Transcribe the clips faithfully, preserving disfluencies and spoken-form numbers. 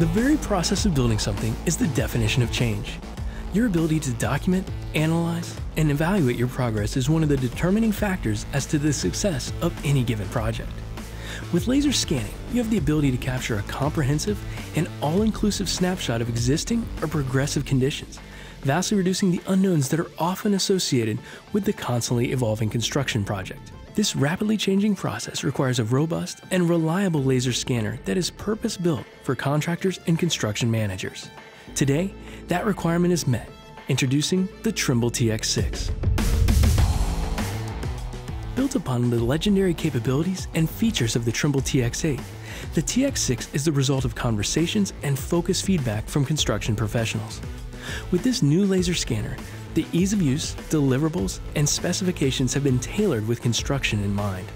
The very process of building something is the definition of change. Your ability to document, analyze, and evaluate your progress is one of the determining factors as to the success of any given project. With laser scanning, you have the ability to capture a comprehensive and all-inclusive snapshot of existing or progressive conditions, vastly reducing the unknowns that are often associated with the constantly evolving construction project. This rapidly changing process requires a robust and reliable laser scanner that is purpose-built for contractors and construction managers. Today, that requirement is met. Introducing the Trimble T X six. Built upon the legendary capabilities and features of the Trimble T X eight, the T X six is the result of conversations and focused feedback from construction professionals. With this new laser scanner, the ease of use, deliverables, and specifications have been tailored with construction in mind.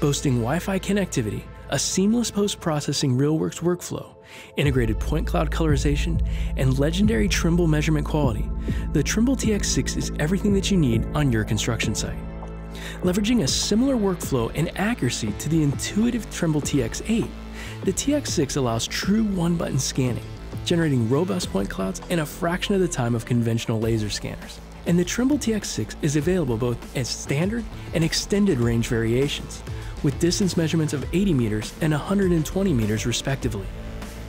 Boasting Wi-Fi connectivity, a seamless post-processing RealWorks workflow, integrated point cloud colorization, and legendary Trimble measurement quality, the Trimble T X six is everything that you need on your construction site. Leveraging a similar workflow and accuracy to the intuitive Trimble T X eight, the T X six allows true one-button scanning, generating robust point clouds in a fraction of the time of conventional laser scanners. And the Trimble T X six is available both as standard and extended range variations, with distance measurements of eighty meters and one hundred twenty meters respectively.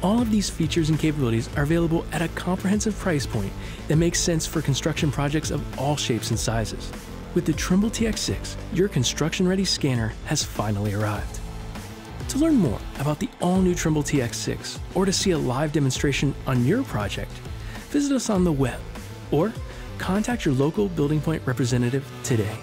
All of these features and capabilities are available at a comprehensive price point that makes sense for construction projects of all shapes and sizes. With the Trimble T X six, your construction-ready scanner has finally arrived. To learn more about the all-new Trimble T X six, or to see a live demonstration on your project, visit us on the web, or contact your local BuildingPoint representative today.